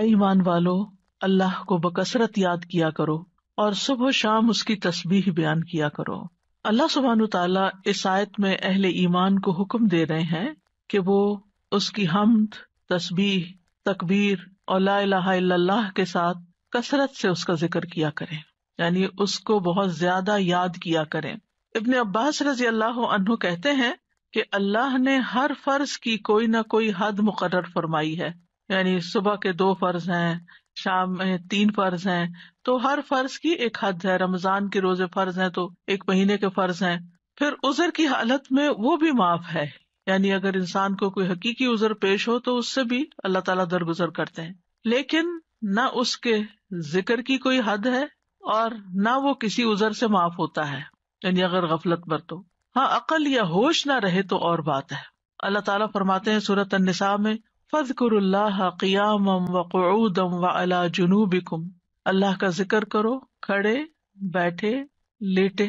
ऐ ईमान वालो, अल्लाह को बकसरत याद किया करो और सुबह शाम उसकी तस्बीह बयान किया करो। अल्लाह सुब्हानहू तआला इस आयत में अहले ईमान को हुक्म दे रहे हैं कि वो उसकी हम्द, तस्बीह, तकबीर और ला इलाहा इल्लल्लाह के साथ कसरत से उसका जिक्र किया करें, यानी उसको बहुत ज्यादा याद किया करें। इब्ने अब्बास रजी अल्लाह अन्हु कहते हैं कि अल्लाह ने हर फर्ज की कोई ना कोई हद मुकर्रर फरमाई है, यानी सुबह के 2 फर्ज हैं, शाम में 3 फर्ज हैं, तो हर फर्ज की एक हद है। रमजान के रोजे फर्ज हैं तो एक महीने के फर्ज हैं। फिर उजर की हालत में वो भी माफ है, यानी अगर इंसान को कोई हकीकी उजर पेश हो तो उससे भी अल्लाह ताला दरगुजर करते हैं, लेकिन ना उसके जिक्र की कोई हद है और ना वो किसी उजर से माफ होता है, यानी अगर गफलत बरतो। हाँ, अकल या होश ना रहे तो और बात है। अल्लाह ताला फरमाते हैं सूरत अन्निसा में, फज़्कुरुल्लाह क़ियामम व क़ुऊदम व अला जुनूबिकुम, अल्लाह का जिक्र करो खड़े, बैठे, लेटे,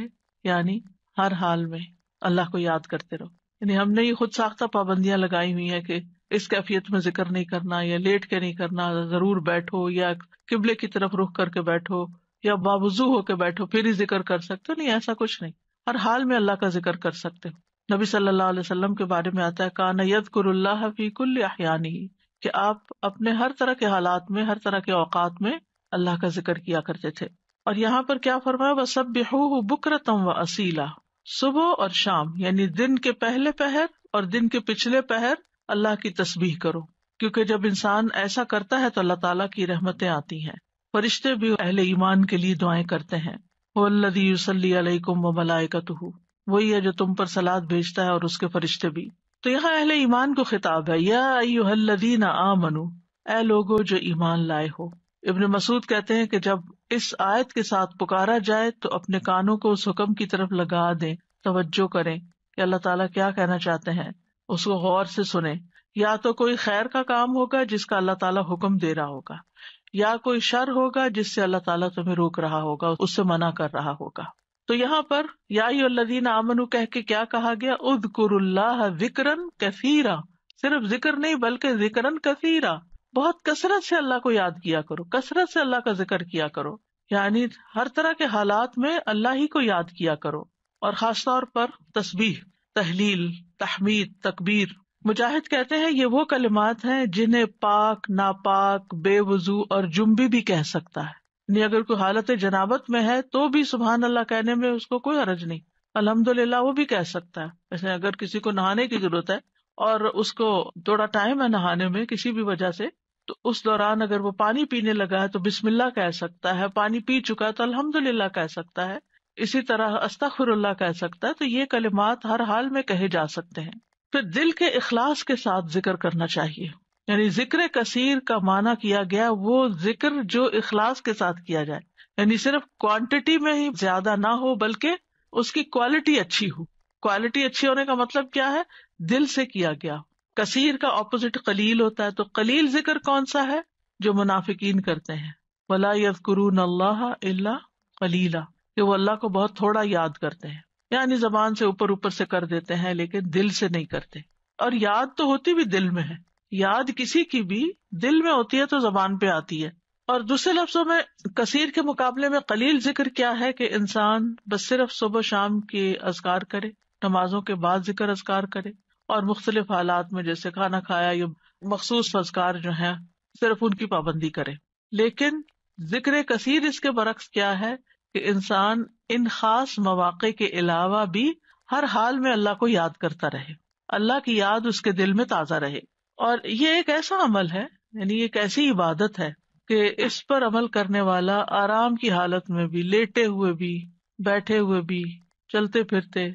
यानी हर हाल में अल्लाह को याद करते रहो। यानी हमने ये खुद साख्ता पाबंदियां लगाई हुई है कि इस कैफियत में जिक्र नहीं करना, या लेट के नहीं करना, जरूर बैठो, या किबले की तरफ रुख करके बैठो, या बावजू होके बैठो फिर ही जिक्र कर सकते हो। नहीं, ऐसा कुछ नहीं, हर हाल में अल्लाह का जिक्र कर सकते हो। नबी सल्लल्लाहो अलैहि वसल्लम के बारे में आता है, काना यज़कुरुल्लाह फी कुल्लि अहयानिही, कि आप अपने हर तरह के हालात में, हर तरह के औकात में अल्लाह का जिक्र किया करते थे। और यहाँ पर क्या फरमाया, वसब्बिहूहु बुक्रतम व असीला, सुबह और शाम यानी दिन के पहले पहर और दिन के पिछले पहर अल्लाह की तस्बीह करो, क्योंकि जब इंसान ऐसा करता है तो अल्लाह ताला की रहमतें आती हैं। फरिश्ते भी अहले ईमान के लिए दुआएं करते हैं। वल्लज़ी युसल्ली अलैकुम व मलाइकतुहु, वही है जो तुम पर सलात भेजता है और उसके फरिश्ते भी। तो यहाँ अहले ईमान को खिताब है, या अय्युहल्लज़ीना आमनू, ऐ लोगो जो ईमान लाए हो। इब्न मसूद कहते हैं कि जब इस आयत के साथ पुकारा जाए तो अपने कानों को उस हुक्म की तरफ लगा दें, तवज्जो करें कि अल्लाह ताला क्या कहना चाहते हैं, उसको गौर से सुने। या तो कोई खैर का काम होगा जिसका अल्लाह ताला हुक्म दे रहा होगा, या कोई शर होगा जिससे अल्लाह ताला तुम्हें रोक रहा होगा, उससे मना कर रहा होगा। तो यहाँ पर या अय्युहल्लज़ीना आमनू कह के क्या कहा गया, उज़्कुरुल्लाह ज़िक्रन कसीरा, सिर्फ जिक्र नहीं बल्कि ज़िक्रन कसीरा, बहुत कसरत से अल्लाह को याद किया करो, कसरत से अल्लाह का जिक्र किया करो, यानी हर तरह के हालात में अल्लाह ही को याद किया करो। और खास तौर पर तस्बीह, तहलील, तहमीद, तकबीर। मुजाहिद कहते हैं ये वो कलिमात हैं जिन्हें पाक, नापाक, बेवजू और जुम्बी भी कह सकता है। यानी अगर कोई हालत जनाबत में है तो भी सुबहान अल्लाह कहने में उसको कोई हरज नहीं, अल्हम्दुलिल्लाह वो भी कह सकता है। जैसे अगर किसी को नहाने की जरूरत है और उसको थोड़ा टाइम है नहाने में किसी भी वजह से, तो उस दौरान अगर वो पानी पीने लगा है तो बिस्मिल्लाह कह सकता है, पानी पी चुका है तो अल्हम्दुलिल्लाह कह सकता है, इसी तरह अस्तगफिरुल्लाह कह सकता है। तो ये कलिमात हर हाल में कहे जा सकते हैं। फिर दिल के इखलास के साथ जिक्र करना चाहिए, यानी जिक्र कसीर का माना किया गया वो जिक्र जो इखलास के साथ किया जाए, यानी सिर्फ क्वांटिटी में ही ज्यादा ना हो बल्कि उसकी क्वालिटी अच्छी हो। क्वालिटी अच्छी होने का मतलब क्या है, दिल से किया गया। कसीर का ऑपोजिट कलील होता है, तो कलील जिक्र कौन सा है, जो मुनाफिकीन करते हैं, वला यज़कुरून अल्लाह इल्ला कलीला, कि वो अल्लाह को बहुत थोड़ा याद करते हैं, यानी जबान से ऊपर ऊपर से कर देते हैं लेकिन दिल से नहीं करते। और याद तो होती भी दिल में है, याद किसी की भी दिल में होती है तो जबान पे आती है। और दूसरे लफ्जों में कसीर के मुकाबले में कलील जिक्र क्या है, कि इंसान बस सिर्फ सुबह शाम के अज़कार करे, नमाजों के बाद जिक्र अज़कार करे, और मुख्तलिफ हालात में जैसे खाना खाया या मखसूस अज़कार जो है सिर्फ उनकी पाबंदी करे। लेकिन जिक्र कसीर इसके बरक्स क्या है, कि इंसान इन खास मौके के अलावा भी हर हाल में अल्लाह को याद करता रहे, अल्लाह की याद उसके दिल में ताजा रहे। और ये एक ऐसा अमल है, यानी एक ऐसी इबादत है कि इस पर अमल करने वाला आराम की हालत में भी, लेटे हुए भी, बैठे हुए भी, चलते फिरते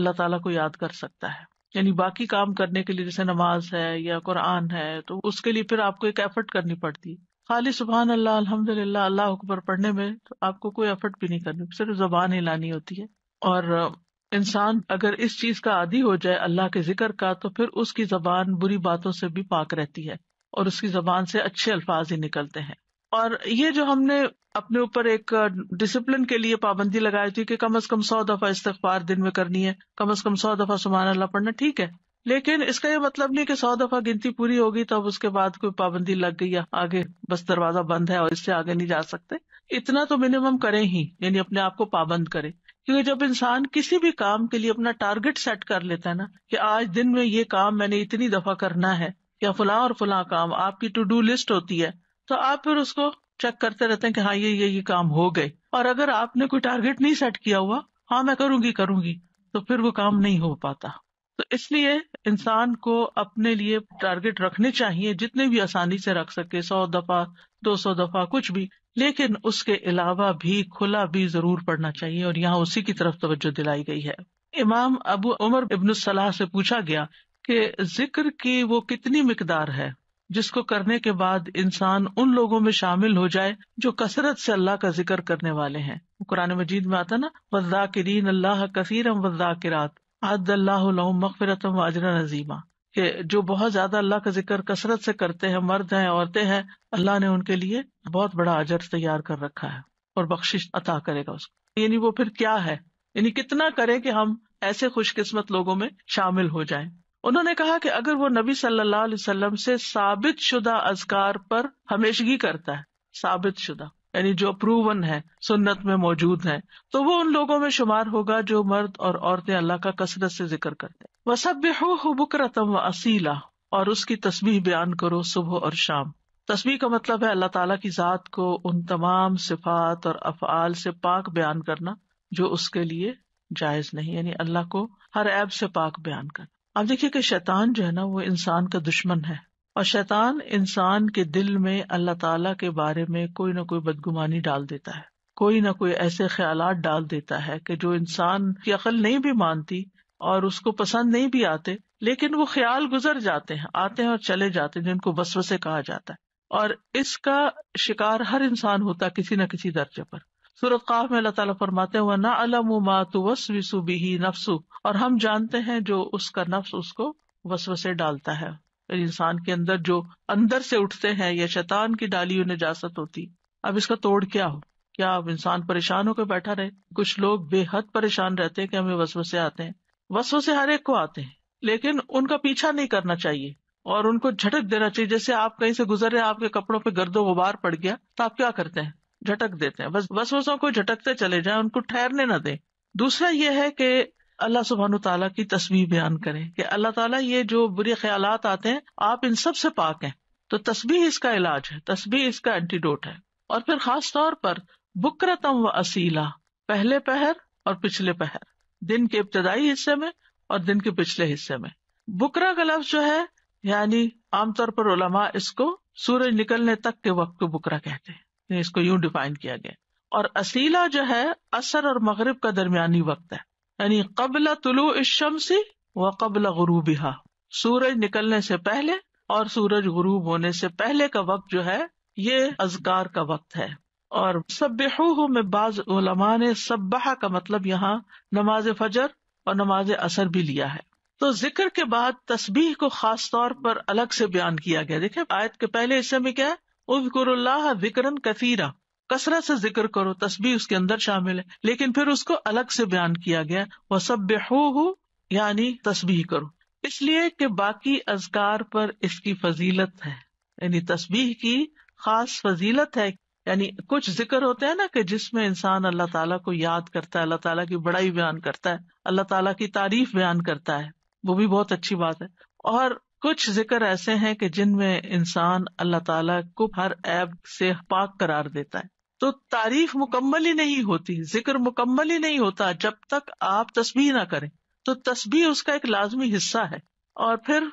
अल्लाह ताला को याद कर सकता है। यानी बाकी काम करने के लिए जैसे नमाज है या कुरान है तो उसके लिए फिर आपको एक एफर्ट करनी पड़ती है, खाली सुबहान अल्लाह, अल्हम्दुलिल्लाह, अल्लाह अकबर पढ़ने में तो आपको कोई एफर्ट भी नहीं करनी, सिर्फ जुबान हिलानी होती है। और इंसान अगर इस चीज का आदी हो जाए अल्लाह के जिक्र का, तो फिर उसकी जबान बुरी बातों से भी पाक रहती है और उसकी जबान से अच्छे अल्फाज ही निकलते हैं। और ये जो हमने अपने ऊपर एक डिसिप्लिन के लिए पाबंदी लगाई थी कि कम अज कम 100 दफा इस्तिगफार दिन में करनी है, कम अज कम 100 दफा सुबहान अल्लाह पढ़ना, ठीक है, लेकिन इसका ये मतलब नहीं कि 100 दफा गिनती पूरी होगी तब उसके बाद कोई पाबंदी लग गई या आगे बस दरवाजा बंद है और इससे आगे नहीं जा सकते। इतना तो मिनिमम करें ही, यानी अपने आप को पाबंद करें, क्योंकि जब इंसान किसी भी काम के लिए अपना टारगेट सेट कर लेता है ना कि आज दिन में ये काम मैंने इतनी दफा करना है या फलां और फलां काम आपकी टू डू लिस्ट होती है, तो आप फिर उसको चेक करते रहते हैं कि हाँ ये काम हो गए। और अगर आपने कोई टारगेट नहीं सेट किया हुआ, हाँ मैं करूंगी, तो फिर वो काम नहीं हो पाता। तो इसलिए इंसान को अपने लिए टारगेट रखने चाहिए जितने भी आसानी से रख सके, 100 दफा 200 दफा कुछ भी, लेकिन उसके अलावा भी खुला भी जरूर पढ़ना चाहिए और यहाँ उसी की तरफ तवज्जो दिलाई गई है। इमाम अबू उमर इब्न सलाह से पूछा गया कि जिक्र की वो कितनी मिकदार है जिसको करने के बाद इंसान उन लोगों में शामिल हो जाए जो कसरत से अल्लाह का जिक्र करने वाले हैं। कुरान मजीद में आता ना, वज़्ज़ाकिरीन अल्लाह कसीरम वज़्ज़ाकिरात अअद्द अल्लाहु लहुम मग़फ़िरतम व अजरन अज़ीमा, के जो बहुत ज्यादा अल्लाह का जिक्र कसरत से करते हैं, मर्द हैं औरतें हैं, अल्लाह ने उनके लिए बहुत बड़ा अजर तैयार कर रखा है और बख्शिश अता करेगा उसको। यानी वो फिर क्या है, यानी कितना करे कि हम ऐसे खुशकिस्मत लोगों में शामिल हो जाएं। उन्होंने कहा कि अगर वो नबी सल्लल्लाहु अलैहि वसल्लम से साबित शुदा अज़कार पर हमेशगी करता है, साबित शुदा यानी जो प्रूवन है, सुन्नत में मौजूद है, तो वो उन लोगों में शुमार होगा जो मर्द और औरतें अल्लाह का कसरत से जिक्र करते हैं। वसब्बिहू बुकरतम व असीला, और उसकी तस्बीह बयान करो सुबह और शाम। तस्बीह का मतलब है अल्लाह ताला की जात को उन तमाम सिफात और अफआल से पाक बयान करना जो उसके लिए जायज नहीं, यानी अल्लाह को हर ऐब से पाक बयान करना। आप देखिए कि शैतान जो है ना वो इंसान का दुश्मन है, और शैतान इंसान के दिल में अल्लाह ताला के बारे में कोई ना कोई बदगुमानी डाल देता है, कोई ना कोई ऐसे ख्यालात डाल देता है कि जो इंसान की अकल नहीं भी मानती और उसको पसंद नहीं भी आते, लेकिन वो ख्याल गुजर जाते हैं, आते हैं और चले जाते हैं, जिनको वसवसे कहा जाता है। और इसका शिकार हर इंसान होता है किसी न किसी दर्जे पर। सूरत काफ में अल्लाह ताला फरमाते हैं वनअलमु मा तुवस्विसु बिही नफ्सु, और हम जानते हैं जो उसका नफ्स उसको वसवसे डालता है, इंसान के अंदर जो अंदर से उठते हैं, या शैतान की डाली हुई नजासत होती। अब इसका तोड़ क्या हो? क्या अब इंसान परेशान होकर बैठा रहे? कुछ लोग बेहद परेशान रहते हैं कि हमें वसवसे आते हैं। वसवसे हर एक को आते हैं, लेकिन उनका पीछा नहीं करना चाहिए और उनको झटक देना चाहिए। जैसे आप कहीं से गुजर रहे, आपके कपड़ों पर गर्दो गुबार पड़ गया, तो आप क्या करते हैं? झटक देते हैं। बस वसवसों को झटकते चले जाएं, उनको ठहरने न दें। दूसरा यह है कि अल्लाह सुब्हानु ताला की तस्बीह बयान करें कि अल्लाह ताला ये जो बुरे ख्यालात आते हैं आप इन सब से पाक हैं। तो तस्बीह इसका इलाज है, तस्बीह इसका एंटीडोट है। और फिर खास तौर पर बुकरतम व असीला, पहले पहर और पिछले पहर, दिन के इब्तदाई हिस्से में और दिन के पिछले हिस्से में। बुकरा का लफ्ज जो है, यानी आमतौर पर उलमा इसको सूरज निकलने तक के वक्त को बुकरा कहते हैं, इसको यूं डिफाइन किया गया। और असीला जो है असर और मगरिब का दरमियानी वक्त है, यानी कबला तुलू इश्शम्सी व कबला गुरूबिहा, सूरज निकलने से पहले और सूरज गुरूब होने से पहले का वक्त जो है ये अज़कार का वक्त है। और सब्बिहूहु में बाज़ उलमा ने सब्बाह का मतलब यहाँ नमाज फजर और नमाज असर भी लिया है। तो जिक्र के बाद तस्बीह को खास तौर पर अलग से बयान किया गया। देखें आयत के पहले हिस्से में क्या है, उज़्कुरुल्लाह ज़िक्रन कसीरा, कसरत से जिक्र करो, तस्बीह उसके अंदर शामिल है, लेकिन फिर उसको अलग से बयान किया गया वसब्बिहूहु, यानी तस्बीह करो, इसलिए कि बाकी अज़कार पर इसकी फजीलत है, यानी तस्बीह की खास फजीलत है। यानी कुछ जिक्र होते हैं ना कि जिसमें इंसान अल्लाह ताला को याद करता है, अल्लाह ताला की बड़ाई बयान करता है, अल्लाह ताला की तारीफ बयान करता है, वो भी बहुत अच्छी बात है। और कुछ जिक्र ऐसे हैं कि जिनमें इंसान अल्लाह ताला को हर ऐब से पाक करार देता है। तो तारीफ मुकम्मल ही नहीं होती, जिक्र मुकम्मल ही नहीं होता जब तक आप तस्बीह ना करें। तो तस्बीह उसका एक लाजमी हिस्सा है। और फिर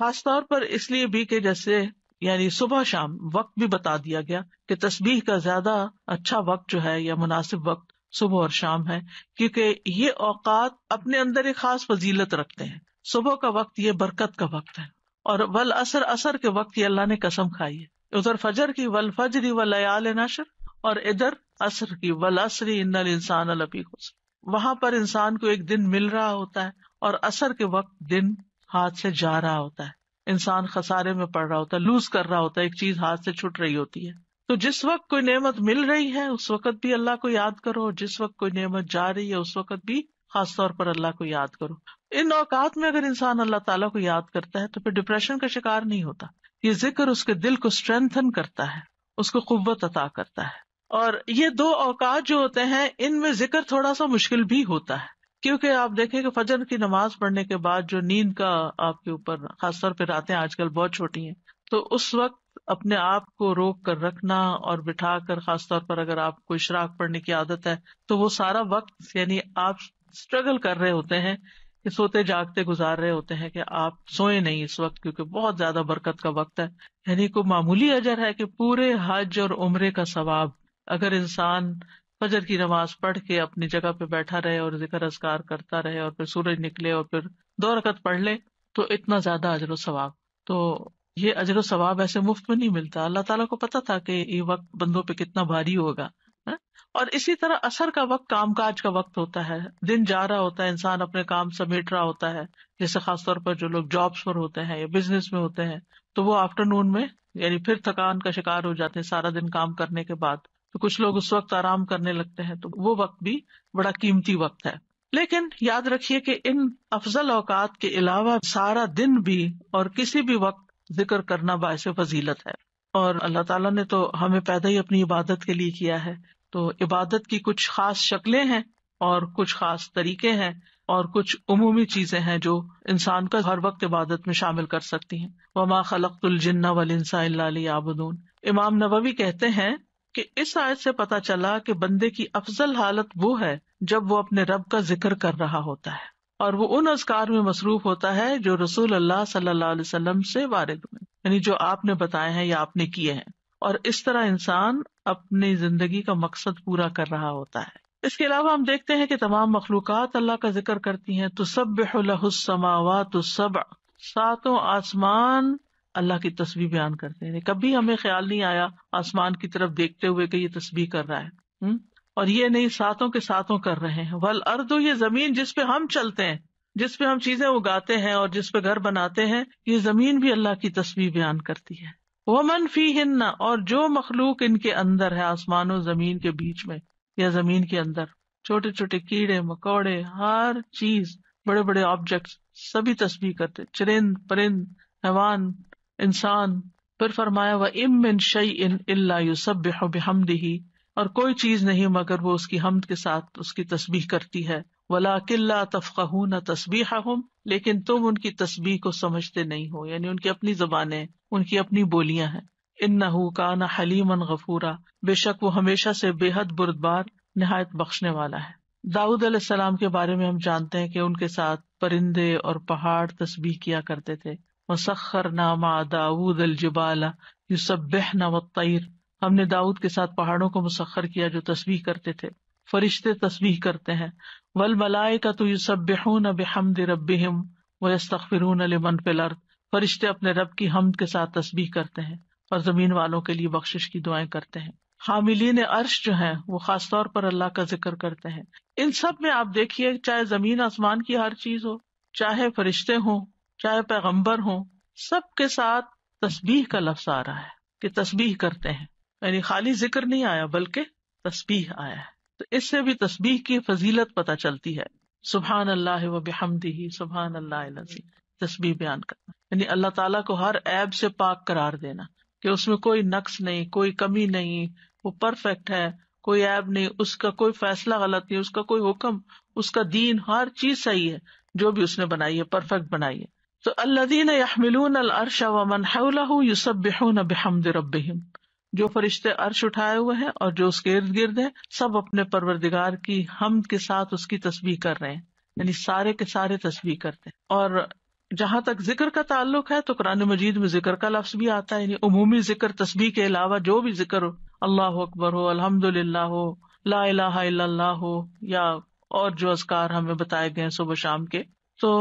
खास तौर पर इसलिए भी कि जैसे यानी सुबह शाम वक्त भी बता दिया गया कि तस्बीह का ज्यादा अच्छा वक्त जो है या मुनासिब वक्त सुबह और शाम है, क्योंकि ये औकात अपने अंदर एक खास फजीलत रखते हैं। सुबह का वक्त ये बरकत का वक्त है, और वल असर, असर के वक्त ये अल्लाह ने कसम खाई है। उधर फजर की वल फजरी व लयाल नशर, और इधर असर की वल असरी इन्नल इंसान लफी खुस्र। वहां पर इंसान को एक दिन मिल रहा होता है और असर के वक्त दिन हाथ से जा रहा होता है, इंसान खसारे में पड़ रहा होता है, लूज कर रहा होता है, एक चीज हाथ से छूट रही होती है। तो जिस वक्त कोई नेमत मिल रही है उस वक्त भी अल्लाह को याद करो, जिस वक्त कोई नेमत जा रही है उस वक्त भी खास तौर पर अल्लाह को याद करो। इन औकात में अगर इंसान अल्लाह ताला को याद करता है तो फिर डिप्रेशन का शिकार नहीं होता। ये जिक्र उसके दिल को स्ट्रेंथन करता है, उसको कुव्वत अता करता है। और ये दो औकात जो होते हैं इनमें जिक्र थोड़ा सा मुश्किल भी होता है, क्योंकि आप देखें कि फजर की नमाज पढ़ने के बाद जो नींद का आपके ऊपर, खासतौर पर रातें आजकल बहुत छोटी हैं, तो उस वक्त अपने आप को रोक कर रखना और बिठा कर, खासतौर पर अगर आपको इशराक पढ़ने की आदत है तो वो सारा वक्त यानी आप स्ट्रगल कर रहे होते हैं कि सोते जागते गुजार रहे होते हैं कि आप सोए नहीं इस वक्त, क्योंकि बहुत ज्यादा बरकत का वक्त है। यानी कोई मामूली अजर है कि पूरे हज और उम्रे का सवाब अगर इंसान फजर की नमाज पढ़ के अपनी जगह पे बैठा रहे और जिक्र अज़कार करता रहे और फिर सूरज निकले और फिर 2 रकत पढ़ ले तो इतना ज्यादा अजर व सवाब। तो ये अजर व सवाब ऐसे मुफ्त में नहीं मिलता। अल्लाह ताला को पता था कि ये वक्त बंदों पे कितना भारी होगा। और इसी तरह असर का वक्त कामकाज का वक्त होता है, दिन जा रहा होता है, इंसान अपने काम समेट रहा होता है, जैसे खासतौर पर जो लोग जॉब्स पर होते हैं या बिजनेस में होते हैं तो वो आफ्टरनून में यानी फिर थकान का शिकार हो जाते हैं सारा दिन काम करने के बाद। तो कुछ लोग उस वक्त आराम करने लगते हैं, तो वो वक्त भी बड़ा कीमती वक्त है। लेकिन याद रखिए कि इन अफजल औकात के अलावा सारा दिन भी और किसी भी वक्त जिक्र करना बायसे फजीलत है। और अल्लाह ताला ने तो हमें पैदा ही अपनी इबादत के लिए किया है, तो इबादत की कुछ खास शक्लें हैं और कुछ खास तरीके हैं और कुछ उमूमी चीजें हैं जो इंसान का हर वक्त इबादत में शामिल कर सकती हैं। वमा खलक़्तुल जिन्न वल इंसा इल्ला लियअबुदून। इमाम नववी कहते हैं कि इस आयत से पता चला कि बंदे की अफजल हालत वो है जब वो अपने रब का जिक्र कर रहा होता है और वो उन अज़कार में मसरूफ होता है जो रसूल अल्लाह सल्लल्लाहु अलैहि वसल्लम से वारिद हुए, यानी जो आपने बताए हैं या आपने किए हैं। और इस तरह इंसान अपनी जिंदगी का मकसद पूरा कर रहा होता है। इसके अलावा हम देखते हैं कि तमाम मखलूक़ात अल्लाह का जिक्र करती हैं। तुसब्बिहु लहुस समावातु सबअ, सातों आसमान अल्लाह की तस्बीह बयान करते हैं। कभी हमें ख्याल नहीं आया आसमान की तरफ देखते हुए कि ये तस्बीह कर रहा है और ये नहीं, सातों के सातों कर रहे हैं। वल अर्दो, ये जमीन जिसपे हम चलते हैं, जिसपे हम चीजें उगाते हैं और जिसपे घर बनाते हैं, ये जमीन भी अल्लाह की तस्बीह बयान करती है। वमन फीहिन्ना, और जो मखलूक इनके अंदर है, आसमानों जमीन के बीच में या जमीन के अंदर छोटे छोटे कीड़े मकोड़े, हर चीज, बड़े बड़े ऑब्जेक्ट्स सभी तस्बीह करते, चरिंद परिंद, हैवान, इंसान। फिर फरमाया व इम मिन शैइन इल्ला युसब्बिहु बिहम्दिही, और कोई चीज नहीं मगर वो उसकी हम्द के साथ उसकी तस्बीह करती है। वलाकिल्ला तफक़हूना तस्बीहहुम, लेकिन तुम उनकी तस्बीह को समझते नहीं हो, यानी उनकी अपनी ज़बानें, उनकी अपनी बोलियां हैं। इन्नहु काना हलीमन गफूरा, बेशक वो हमेशा से बेहद बुर्दबार, निहायत बख्शने वाला है। दाऊद अलैहिस्सलाम के बारे में हम जानते हैं कि उनके साथ परिंदे और पहाड़ तस्बीह किया करते थे। वसख्खरना मअ दाऊद अल-जिबाला युसब्बिहना वत-तैर, हमने दाऊद के साथ पहाड़ों को मुसख्खर किया जो तस्बीह करते थे। फरिश्ते तस्बीह करते हैं। वल मलाइकातु युसब्बिहूना बिहम्दि रब्बिहिम व यस्तगफिरून लिमन फिल अर्द, फरिश्ते अपने रब की हम्द के साथ तस्बीह करते हैं और जमीन वालों के लिए बख्शिश की दुआएं करते हैं। हामिलीन अर्श जो हैं वो खास तौर पर अल्लाह का जिक्र करते हैं। इन सब में आप देखिए, चाहे जमीन आसमान की हर चीज हो, चाहे फरिश्ते हों, चाहे पैगम्बर हों, सब के साथ तस्बीह का लफ्ज आ रहा है कि तस्बीह करते हैं, यानी खाली जिक्र नहीं आया बल्कि तस्बीह आया है। तो इससे भी तस्बीह की फजीलत पता चलती है। सुबहान अल्लाह व बिहम्दिही, सुबहान अल्लाह अलज़ी, तस्बीह बयान करना, यानी अल्लाह ताला को हर ऐब से पाक करार देना कि उसमें कोई नक्स नहीं, कोई कमी नहीं, वो परफेक्ट है, कोई ऐब नहीं, उसका कोई फैसला गलत नहीं, उसका कोई हुक्म, उसका दीन, हर चीज सही है जो भी उसने बनाई है, परफेक्ट बनाई है। तो अल्लज़ीना यहमिलून अल अर्श व मन हौलहु युसब्बिहूना बिहम्दि रब्बिहिम, जो फरिश्ते अर्श उठाए हुए हैं और जो उसके इर्द गिर्द है, सब अपने परवरदिगार की हम्द के साथ उसकी तस्बीह कर रहे हैं, यानी सारे के सारे तस्बीह करते हैं। और जहां तक जिक्र का ताल्लुक है तो कुरान मजीद में जिक्र का लफ्ज भी आता है, यानी उमूमी जिक्र, तस्बीह के अलावा जो भी जिक्र हो, अल्लाह अकबर हो, अल्हम्दुलिल्लाह हो, ला इलाहा इल्लल्लाह हो, या और जो अज़कार हमें बताए गए सुबह शाम के। तो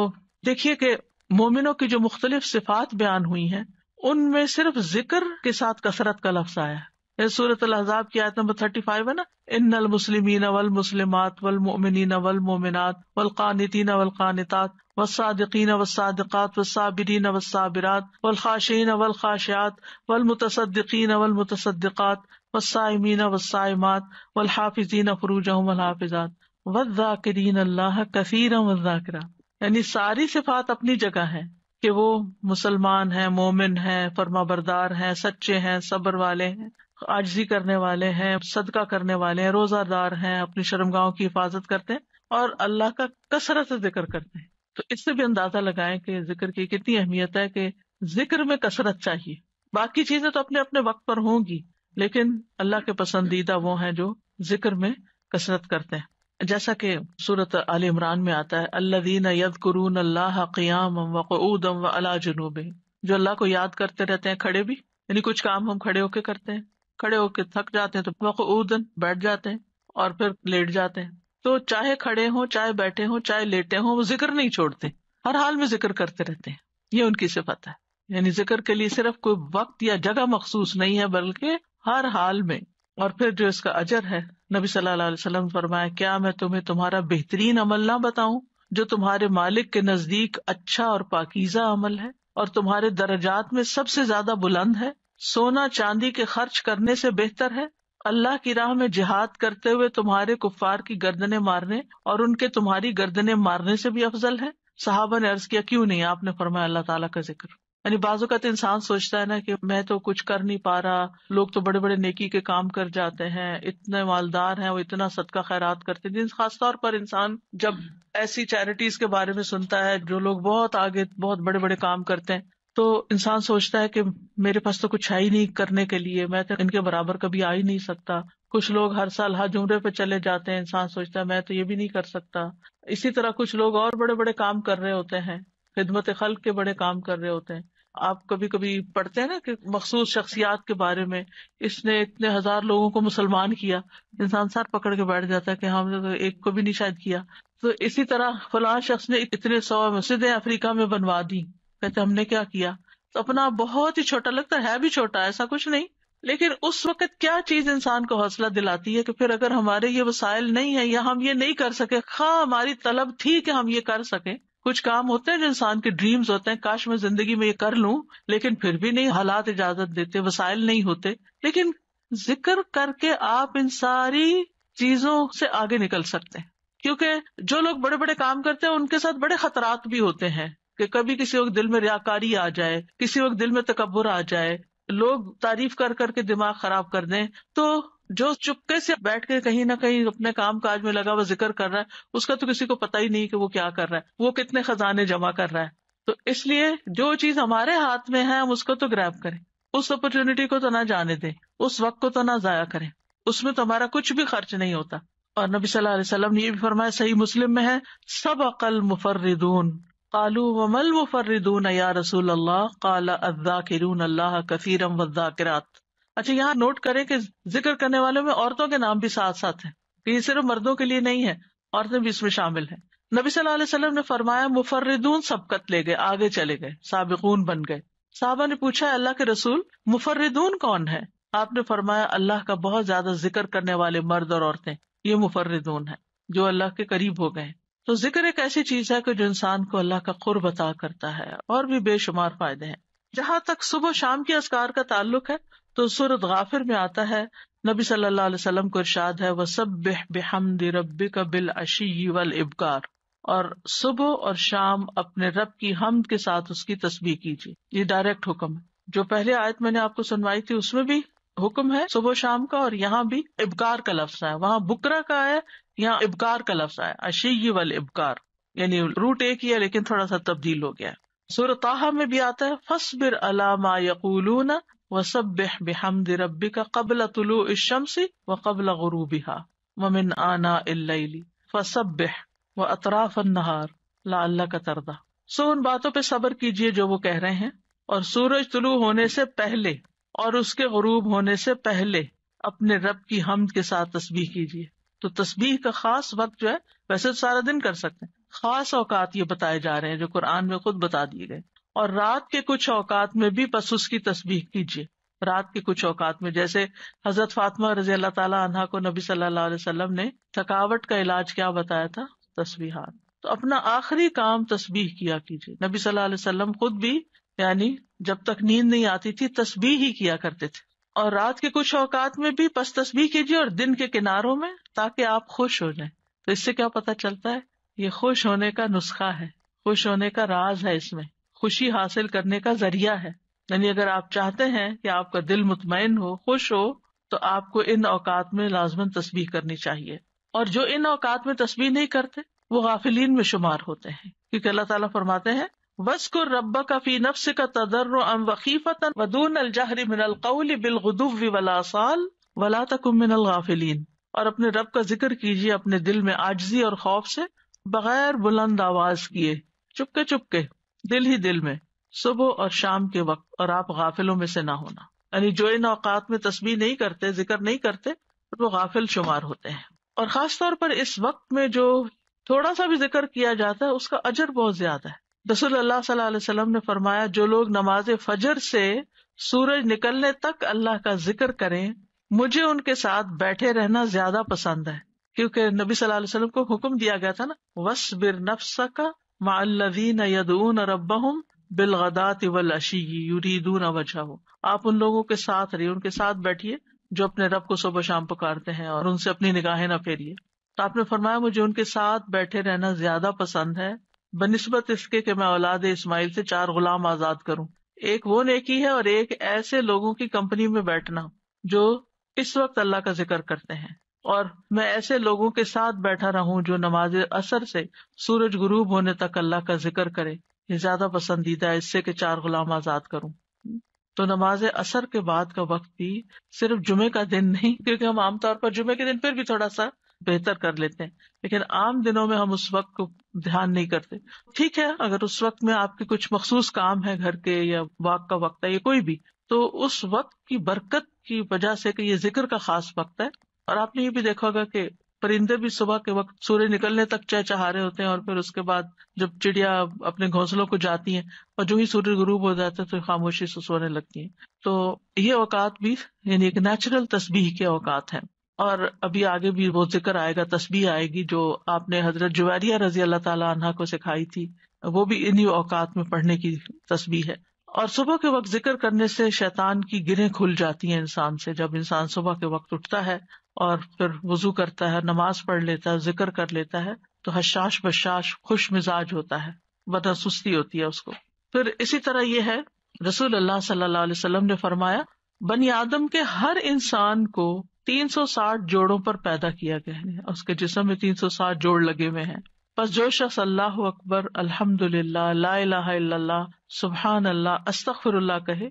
देखिए कि मोमिनों की जो मुख्तलिफ सिफात बयान हुई हैं उनमें सिर्फ जिक्र के साथ कसरत का लफ्ज आया है। सूरत अल-अहज़ाब की आयत नंबर 35 है ना, इन्नल मुस्लिमीन वल मुस्लिमात वल मोमिनीन वल मोमिनात वल कानितीन वल कानितात वस्सादिकीन वस्सादिकात वस्साबिरीन वस्साबिरात वल्खाशिईन वल्खाशियात वल्मुतसद्दिकीन वल्मुतसद्दिकात वस्साइमीन वस्साइमात वल्हाफिजीन फुरूजहुम वल्हाफिजात वल्ज़ाकिरीन अल्लाह कसीरन वल्ज़ाकिरात, यानी सारी सिफात अपनी जगह है कि वो मुसलमान हैं, मोमिन हैं, फरमाबरदार हैं, सच्चे हैं, सब्र वाले हैं, आजिजी करने वाले हैं, सदका करने वाले हैं, रोजादार हैं, अपनी शर्मगाहों की हिफाजत करते हैं और अल्लाह का कसरत से जिक्र करते हैं। तो इससे भी अंदाजा लगाएं कि जिक्र की कितनी अहमियत है कि जिक्र में कसरत चाहिए। बाकी चीजें तो अपने अपने वक्त पर होंगी, लेकिन अल्लाह के पसंदीदा वो हैं जो जिक्र में कसरत करते हैं। जैसा कि सूरत आल इमरान में आता है, अल्लज़ीन यज़्कुरून अल्लाह क़ियामन व क़ुऊदन व अला जुनूबिहिम, जो अल्लाह को याद करते रहते हैं खड़े भी, यानी कुछ काम हम खड़े होके करते हैं, खड़े होके थक जाते हैं तो क़ुऊदन बैठ जाते हैं और फिर लेट जाते हैं। तो चाहे खड़े हों, चाहे बैठे हों, चाहे लेटे हों, वो जिक्र नहीं छोड़ते, हर हाल में जिक्र करते रहते हैं। ये उनकी सिफत है। यानी जिक्र के लिए सिर्फ कोई वक्त या जगह मखसूस नहीं है, बल्कि हर हाल में। और फिर जो इसका अजर है, नबी सल्लल्लाहु अलैहि वसल्लम फरमाया, क्या मैं तुम्हें तुम्हारा बेहतरीन अमल ना बताऊं जो तुम्हारे मालिक के नजदीक अच्छा और पाकीजा अमल है और तुम्हारे दर्जात में सबसे ज्यादा बुलंद है, सोना चांदी के खर्च करने से बेहतर है, अल्लाह की राह में जिहाद करते हुए तुम्हारे कुफ्फार की गर्दनें मारने और उनके तुम्हारी गर्दनें मारने से भी अफजल है। सहाबा ने अर्ज किया, क्यों नहीं? आपने फरमाया, अल्लाह ताला का जिक्र। यानी बाजू का तो इंसान सोचता है ना कि मैं तो कुछ कर नहीं पा रहा, लोग तो बड़े बड़े नेकी के काम कर जाते हैं, इतने मालदार हैं, वो इतना सदका खैरात करते हैं। खासतौर पर इंसान जब ऐसी चैरिटीज के बारे में सुनता है जो लोग बहुत आगे बहुत बड़े बड़े काम करते हैं, तो इंसान सोचता है कि मेरे पास तो कुछ है ही नहीं करने के लिए, मैं तो इनके बराबर कभी आ ही नहीं सकता। कुछ लोग हर साल हज उम्रे पे चले जाते हैं, इंसान सोचता है मैं तो ये भी नहीं कर सकता। इसी तरह कुछ लोग और बड़े बड़े काम कर रहे होते हैं, खिदमत खल्क के बड़े काम कर रहे होते हैं। आप कभी कभी पढ़ते हैं ना कि मखसूस शख्सियात के बारे में, इसने इतने हजार लोगों को मुसलमान किया, इंसान सर पकड़ के बैठ जाता है कि हमने तो एक को भी नहीं शायद किया। तो इसी तरह फलां शख्स ने इतने 100 मस्जिदें अफ्रीका में बनवा दी, कहते हमने क्या किया। तो अपना बहुत ही छोटा लगता है, भी छोटा, ऐसा कुछ नहीं, लेकिन उस वक्त क्या चीज इंसान को हौसला दिलाती है कि फिर अगर हमारे ये वसाइल नहीं है या हम ये नहीं कर सके, हाँ हमारी तलब थी कि हम ये कर सके। कुछ काम होते हैं जो इंसान के ड्रीम्स होते हैं, काश मैं जिंदगी में ये कर लूं, लेकिन फिर भी नहीं, हालात इजाजत देते, वसाइल नहीं होते। लेकिन जिक्र करके आप इन सारी चीजों से आगे निकल सकते हैं, क्योंकि जो लोग बड़े बड़े काम करते हैं उनके साथ बड़े खतरात भी होते हैं कि कभी किसी वक्त दिल में रियाकारी आ जाए, किसी वक्त दिल में तकब्बुर आ जाए, लोग तारीफ कर करके दिमाग खराब कर दें। तो जो चुपके से बैठ के कहीं ना कहीं अपने काम काज में लगा हुआ जिक्र कर रहा है, उसका तो किसी को पता ही नहीं कि वो क्या कर रहा है, वो कितने खजाने जमा कर रहा है। तो इसलिए जो चीज हमारे हाथ में है हम उसको तो ग्रैब करें, उस अपॉर्चुनिटी को तो ना जाने दें, उस वक्त को तो ना जाया करें, उसमें तो हमारा कुछ भी खर्च नहीं होता। और नबी सल्लल्लाहु अलैहि वसल्लम ने ये भी फरमाया, सही मुस्लिम में है, सबक़ल मुफर्रिदून कालू वमल मुफर्रिदून या रसूल अल्लाह काला अज़्ज़ाकिरून अल्लाह कसीरम वज़्ज़ाकिरात। अच्छा, यहाँ नोट करें कि जिक्र करने वालों में औरतों के नाम भी साथ साथ हैं, ये सिर्फ मर्दों के लिए नहीं है, औरतें भी इसमें शामिल हैं। नबी सल्लल्लाहु अलैहि वसल्लम ने फरमाया, मुफर्रिदून सबकत ले गए, आगे चले गए, साबिकून बन गए। साहबा ने पूछा, अल्लाह के रसूल मुफर्रिदून कौन है? आपने फरमाया, अल्लाह का बहुत ज्यादा जिक्र करने वाले मर्द और औरतें, ये मुफर्रिदून है, जो अल्लाह के करीब हो गए। तो जिक्र एक ऐसी चीज है कि जो इंसान को अल्लाह का कुर्ब अता करता है, और भी बेशुमार फायदे हैं। जहाँ तक सुबह शाम के अस्कार का ताल्लुक है, तो सूरत गाफिर में आता है, नबी सल्लल्लाहु अलैहि वसल्लम को इरशाद है, वसब्बिह बिहम्दि रब्बिका बिल अशी वल इबकार, और सुबह और शाम अपने रब की हम्द के साथ उसकी तस्बीह कीजिए। ये डायरेक्ट हुक्म है। जो पहले आयत मैंने आपको सुनवाई थी उसमें भी हुक्म है सुबह शाम का, और यहाँ भी इबकार का लफ्ज है, वहाँ बुकरा का है, यहाँ इबकार का लफ्ज है, अशी वल इबकार, यानी रूट एक ही है लेकिन थोड़ा सा तब्दील हो गया। सूरत ताहा में भी आता है, फसबिर अला मा यकूलून वसब्बिह बिहम्दि रब्बिका क़ब्ल तुलूइ शम्सी व क़ब्ल ग़ुरूबिहा व मिन आनाइ अल-लैली फ़सब्बिह व अतराफ़ अन-नहार लअल्लका तर्दा। सो उन बातों पे सब्र कीजिए जो वो कह रहे हैं, और सूरज तुलू होने से पहले और उसके ग़ुरूब होने से पहले अपने रब की हम्द के साथ तस्बीह कीजिए। तो तस्बीह का खास वक्त जो है, वैसे तो सारा दिन कर सकते हैं, खास औकात ये बताए जा रहे हैं जो कुरान में खुद बता दिए गए। और रात के कुछ औकात में भी बस उसकी तस्बीह कीजिए, रात के कुछ औकात में, जैसे हजरत फातिमा रजी अल्लाह ताला अन्हा को नबी सल्लल्लाहु अलैहि वसल्लम ने थकावट का इलाज क्या बताया था? तस्बीहात। तो अपना आखिरी काम तस्बीह किया कीजिए। नबी सल्लल्लाहु अलैहि वसल्लम खुद भी, यानी जब तक नींद नहीं आती थी तस्बीह ही किया करते थे। और रात के कुछ औकात में भी बस तस्बीह कीजिए, और दिन के किनारों में, ताकि आप खुश हो जाए। तो इससे क्या पता चलता है? ये खुश होने का नुस्खा है, खुश होने का राज है, इसमें खुशी हासिल करने का जरिया है। यानी अगर आप चाहते हैं कि आपका दिल मुतमईन हो, खुश हो, तो आपको इन औकात में लाजमन तस्बीह करनी चाहिए। और जो इन औकात में तस्बीह नहीं करते वो गाफिलीन में शुमार होते हैं, क्योंकि अल्लाह ताला फरमाते हैं वस्कुर रब्बका फी नफ्सिका तदर्रुअन व खीफतन व दूनल जहरी मिनल कौली बिलगुदुव्वी वलासाल वला तकुन मिनल गाफिलीन। और अपने रब का जिक्र कीजिए अपने दिल में आजजी और खौफ से, बगैर बुलंद आवाज किए, चुपके चुपके, दिल ही दिल में, सुबह और शाम के वक्त, और आप गाफिलों में से ना होना। यानी जो इन औकात में तस्बीह नहीं करते, जिक्र नहीं करते, वो गाफिल शुमार होते हैं। और खास तौर पर इस वक्त में जो थोड़ा सा भी जिक्र किया जाता है उसका अजर बहुत ज्यादा है। रसूलुल्लाह सल्लल्लाहु अलैहि वसल्लम ने फरमाया, जो लोग नमाज फजर से सूरज निकलने तक अल्लाह का जिक्र करें, मुझे उनके साथ बैठे रहना ज्यादा पसंद है, क्योंकि नबी सल्लल्लाहु अलैहि वसल्लम को हुक्म दिया गया था ना, वस्बिर नफ्सका मअल्लज़ीना यदून रब्बहुम बिलगदाति वलअशी युरीदून वजहहु। आप उन लोगों के साथ रहिए, उनके साथ बैठिए जो अपने रब को सुबह शाम पुकारते हैं, और उनसे अपनी निगाहें न फेरिए। तो आपने फरमाया मुझे उनके साथ बैठे रहना ज्यादा पसंद है, बनिस्बत इसके कि मैं औलाद इस्माइल से 4 गुलाम आजाद करूं। एक वो नेकी है और एक ऐसे लोगों की कंपनी में बैठना जो इस वक्त अल्लाह का जिक्र करते हैं। और मैं ऐसे लोगों के साथ बैठा रहूं जो नमाज असर से सूरज गुरूब होने तक अल्लाह का जिक्र करे, ये ज्यादा पसंदीदा है इससे कि 4 गुलाम आजाद करूं। तो नमाज असर के बाद का वक्त भी सिर्फ जुमे का दिन नहीं, क्योंकि हम आमतौर पर जुमे के दिन फिर भी थोड़ा सा बेहतर कर लेते हैं, लेकिन आम दिनों में हम उस वक्त को ध्यान नहीं करते। ठीक है, अगर उस वक्त में आपके कुछ मखसूस काम है, घर के या वाक का वक्त है या कोई भी, तो उस वक्त की बरकत की वजह से कि ये जिक्र का खास वक्त है। और आपने ये भी देखा होगा कि परिंदे भी सुबह के वक्त सूर्य निकलने तक चहचहा रहे होते हैं, और फिर उसके बाद जब चिड़िया अपने घोंसलों को जाती हैं और जो ही सूर्य गुरूब हो जाता है तो खामोशी से सोने लगती है। तो ये औकात भी यानी एक नेचुरल तस्बीह के औकात है। और अभी आगे भी वो जिक्र आएगा, तस्बीह आएगी जो आपने हजरत जुवैरिया रजी अल्लाह ताला अन्हा को सिखाई थी, वो भी इन्हीं औकात में पढ़ने की तस्बीह है। और सुबह के वक्त जिक्र करने से शैतान की गिरें खुल जाती हैं इंसान से। जब इंसान सुबह के वक्त उठता है और फिर वजू करता है, नमाज पढ़ लेता है, जिक्र कर लेता है, तो हशाश बशाश खुश मिजाज होता है, वरना सुस्ती होती है उसको। फिर इसी तरह यह है, रसूलुल्लाह सल्लल्लाहु अलैहि वसल्लम ने फरमाया, बनी आदम के हर इंसान को 360 जोड़ों पर पैदा किया गया है, उसके जिस्म में 360 जोड़ लगे हुए हैं। बस जो शख्स अल्लाहु अकबर, अल्हम्दुलिल्लाह, ला इलाहा इल्लल्लाह, सुब्हानअल्लाह, अस्तगफिरुल्लाह कहे,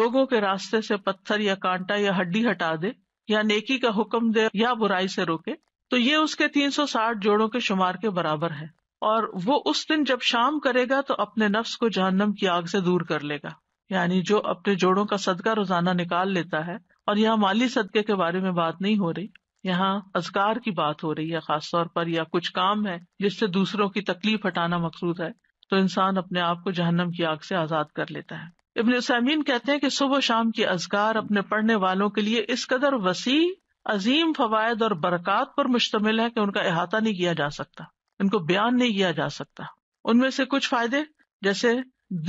लोगों के रास्ते से पत्थर या कांटा या हड्डी हटा दे, या नेकी का हुक्म दे या बुराई से रोके, तो ये उसके 360 जोड़ों के शुमार के बराबर है। और वो उस दिन जब शाम करेगा तो अपने नफ्स को जहन्नम की आग से दूर कर लेगा। यानी जो अपने जोड़ों का सदका रोजाना निकाल लेता है, और यहाँ माली सदके के बारे में बात नहीं हो रही, यहाँ अज़कार की बात हो रही है खासतौर पर, या कुछ काम है जिससे दूसरों की तकलीफ हटाना मकसूद है, तो इंसान अपने आप को जहन्नम की आग से आजाद कर लेता है। इब्न उसाइमीन कहते हैं कि सुबह शाम की अज़कार अपने पढ़ने वालों के लिए इस कदर वसी अजीम फवायद और बरक़ात पर मुश्तमिल है कि उनका इहाता नहीं किया जा सकता, इनको बयान नहीं किया जा सकता। उनमें से कुछ फायदे जैसे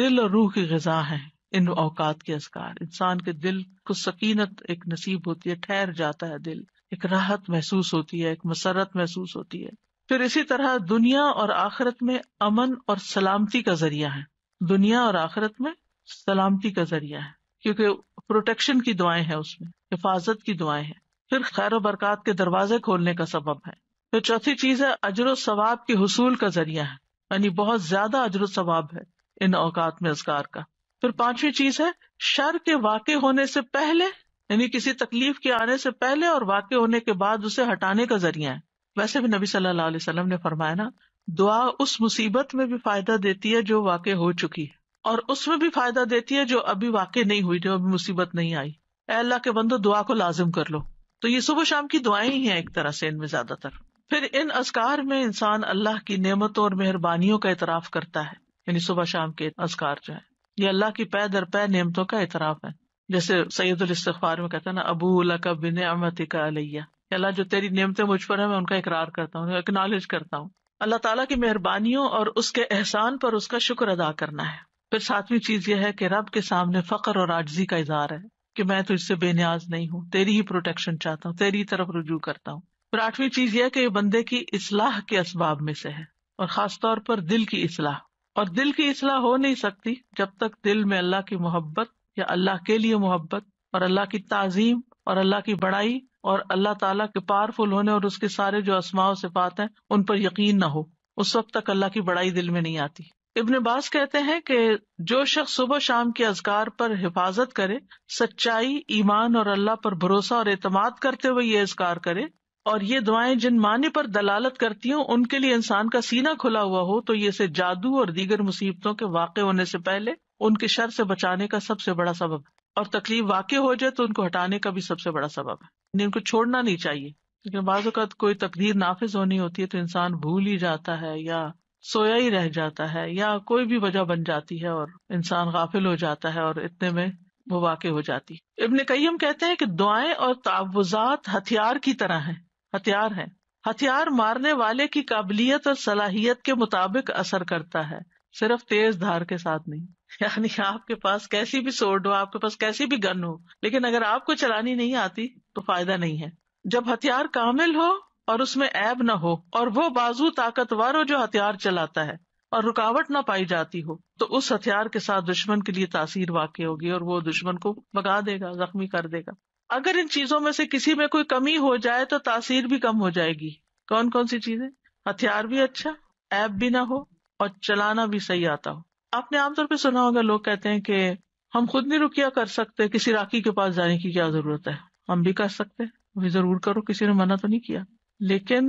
दिल और रूह की ग़िज़ा है इन औकात के अज़कार। इंसान के दिल को सकीनत एक नसीब होती है, ठहर जाता है दिल, एक राहत महसूस होती है, एक मसरत महसूस होती है। फिर इसी तरह दुनिया और आखिरत में अमन और सलामती का जरिया है, दुनिया और आखिरत में सलामती का जरिया है, क्योंकि प्रोटेक्शन की दुआएं हैं, उसमें हिफाजत की दुआएं हैं। फिर खैर बरकत के दरवाजे खोलने का सबब है। फिर चौथी चीज है अजर सवाब के हुसूल का जरिया है, यानी बहुत ज्यादा अजर सवाब है इन औकात में अज़कार का। फिर पांचवी चीज है शर के वाक़े होने से पहले, यानी किसी तकलीफ के आने से पहले और वाक़े होने के बाद उसे हटाने का जरिया है। वैसे भी नबी सल्लल्लाहु अलैहि वसल्लम ने फरमाया ना, दुआ उस मुसीबत में भी फायदा देती है जो वाक़े हो चुकी है, और उसमें भी फायदा देती है जो अभी वाक़े नहीं हुई, जो अभी मुसीबत नहीं आई। ऐ अल्लाह के बंदो, दुआ को लाजिम कर लो। तो ये सुबह शाम की दुआएं ही है एक तरह से इनमें ज्यादातर। फिर इन अज़कार में इंसान अल्लाह की नेमतों और मेहरबानियों का एतराफ करता है, यानी सुबह शाम के अज़कार जो है ये अल्लाह की पै दर पै नेमतों का एतराफ है। जैसे सैयदुल इस्तिग़फ़ार में कहता है ना, अबू लक बिनिअमतिका अलैया, अल्लाह जो तेरी नेमतें मुझ पर है मैं उनका इकरार करता हूँ, एक्नॉलेज करता हूँ। अल्लाह ताला की मेहरबानियों और उसके एहसान पर उसका शुक्र अदा करना है। फिर सातवीं चीज यह है कि रब के सामने फकर और आजजी का इजहार है कि मैं तुझसे बेनियाज नहीं हूँ, तेरी ही प्रोटेक्शन चाहता हूँ, तेरी तरफ रुजू करता हूँ। फिर आठवीं चीज यह है कि बंदे की इसलाह के असबाब में से है, और खासतौर पर दिल की इसलाह। और दिल की इस्लाह हो नहीं सकती जब तक दिल में अल्लाह की मोहब्बत या अल्लाह के लिए मोहब्बत और अल्लाह की ताज़ीम और अल्लाह की बड़ाई और अल्लाह ताला के पावरफुल होने और उसके सारे जो अस्माओ सिफात हैं उन पर यकीन ना हो, उस वक्त तक अल्लाह की बड़ाई दिल में नहीं आती। इब्न बास कहते हैं कि जो शख्स सुबह शाम के अज़कार पर हिफाजत करे, सच्चाई, ईमान और अल्लाह पर भरोसा और एतमाद करते हुए ये अज़कार करे और ये दुआएं जिन माने पर दलालत करती हों उनके लिए इंसान का सीना खुला हुआ हो तो ये से जादू और दीगर मुसीबतों के वाक़े होने से पहले उनके शर से बचाने का सबसे बड़ा सबब है और तकलीफ वाक़े हो जाए तो उनको हटाने का भी सबसे बड़ा सबब है, यानी उनको छोड़ना नहीं चाहिए। लेकिन बाज़ औक़ात कोई तकदीर नाफिज होनी होती है तो इंसान भूल ही जाता है या सोया ही रह जाता है या कोई भी वजह बन जाती है और इंसान गाफिल हो जाता है और इतने में वो वाक़े हो जाती है। इब्न कय्यम कहते हैं कि दुआएं और तावुज़ात हथियार की तरह हैं, हथियार हैं। हथियार मारने वाले की काबिलियत और सलाहियत के मुताबिक असर करता है, सिर्फ तेज धार के साथ नहीं। यानी आपके पास कैसी भी सोर्ड हो, आपके पास कैसी भी गन हो, लेकिन अगर आपको चलानी नहीं आती तो फायदा नहीं है। जब हथियार कामिल हो और उसमें ऐब ना हो और वो बाजू ताकतवर हो जो हथियार चलाता है और रुकावट ना पाई जाती हो तो उस हथियार के साथ दुश्मन के लिए तासीर वाकई होगी और वो दुश्मन को भगा देगा, जख्मी कर देगा। अगर इन चीजों में से किसी में कोई कमी हो जाए तो तासीर भी कम हो जाएगी। कौन कौन सी चीजें? हथियार भी अच्छा, ऐप भी ना हो और चलाना भी सही आता हो। आपने आमतौर पर सुना होगा लोग कहते हैं कि हम खुद नहीं रुकिया कर सकते, किसी राकी के पास जाने की क्या जरूरत है, हम भी कर सकते हैं, भी जरूर करो, किसी ने मना तो नहीं किया। लेकिन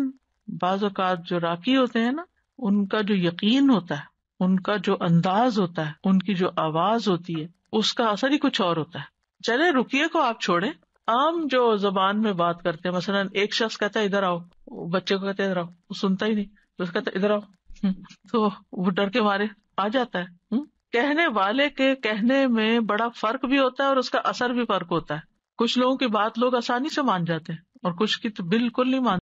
बाज़ औक़ात जो राकी होते हैं ना, उनका जो यकीन होता है, उनका जो अंदाज होता है, उनकी जो आवाज होती है, उसका असर ही कुछ और होता है। चले रुकिए को आप छोड़ें, आम जो जबान में बात करते हैं, मसलन एक शख्स कहता है इधर आओ, बच्चे को कहते हैं इधर आओ, वो सुनता ही नहीं, तो कहता है इधर आओ, तो वो डर के मारे आ जाता है। कहने वाले के कहने में बड़ा फर्क भी होता है और उसका असर भी फर्क होता है। कुछ लोगों की बात लोग आसानी से मान जाते हैं और कुछ की तो बिल्कुल नहीं मानते।